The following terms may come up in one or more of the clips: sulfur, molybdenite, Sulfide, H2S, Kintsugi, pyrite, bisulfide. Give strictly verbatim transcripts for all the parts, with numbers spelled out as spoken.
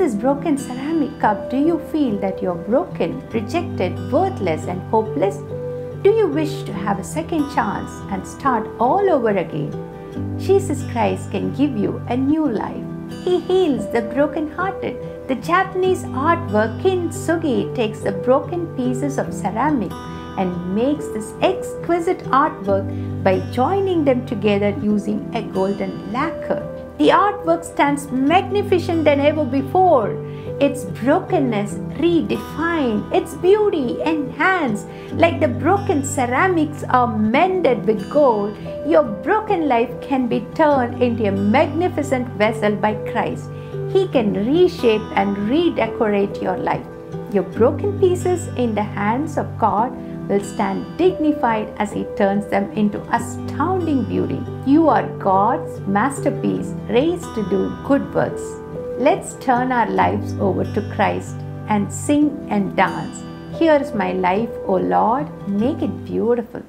this broken ceramic cup do you feel that you're broken, rejected, worthless and hopeless? Do you wish to have a second chance and start all over again? Jesus Christ can give you a new life. He heals the broken-hearted. The Japanese artwork Kintsugi takes the broken pieces of ceramic and makes this exquisite artwork by joining them together using a golden lacquer. The artwork stands magnificent than ever before. Its brokenness redefined, its beauty enhanced. Like the broken ceramics are mended with gold, your broken life can be turned into a magnificent vessel by Christ. He can reshape and redecorate your life. Your broken pieces in the hands of God will stand dignified as He turns them into astounding beauty. You are God's masterpiece, raised to do good works. Let's turn our lives over to Christ and sing and dance. Here is my life, O Lord, make it beautiful.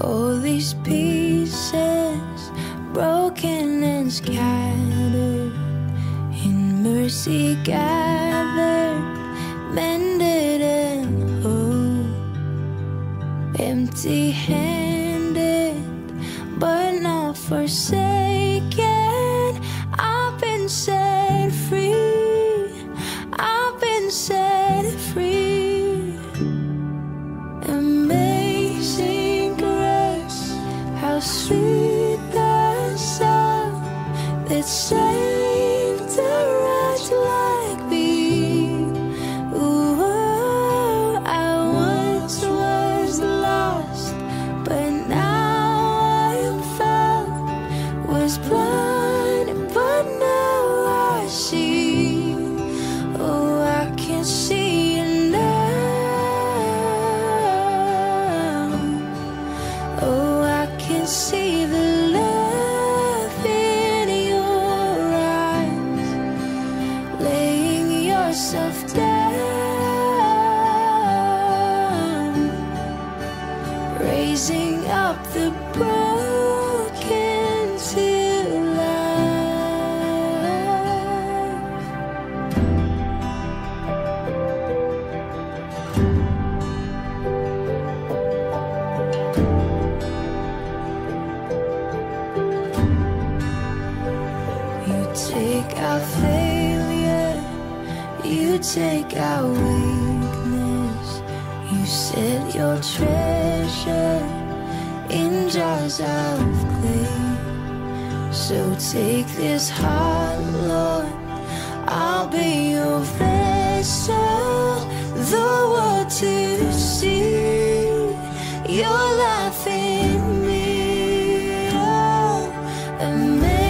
All these pieces, broken and scattered, in mercy gathered, mended and whole. Empty-handed, but not forsaken. I've been set free. I've been set free. Amazing. How sweet the sound that saved a wretch like me. Ooh, I once was lost, but now I am found. Was blind, but now I see. Oh, I can see you now. Oh, see the love in your eyes, laying yourself down, raising up the broken to life. Take our failure, you take our weakness. You set your treasure in jars of clay. So take this heart, Lord, I'll be your vessel, the world to see your life in me. Oh, amazing.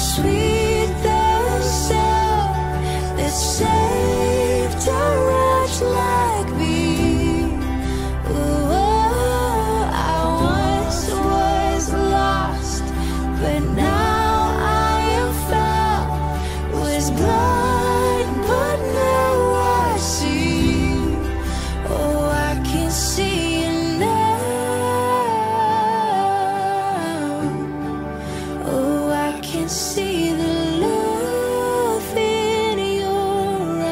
Sweet the sound that saved a wretch like me. Ooh, I once was lost, but now I am found. Was blind, but now I see. Oh, I can see. See the love in your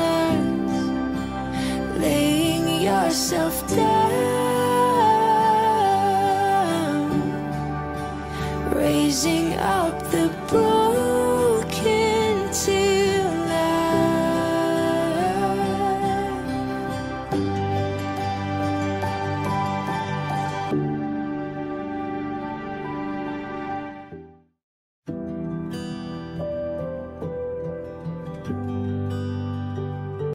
eyes, laying yourself down, raising up the broken.